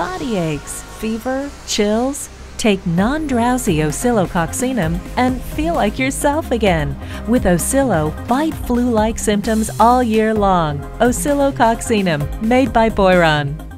body aches, fever, chills? Take non-drowsy Oscillococcinum and feel like yourself again. With Oscillo, fight flu-like symptoms all year long. Oscillococcinum, made by Boiron.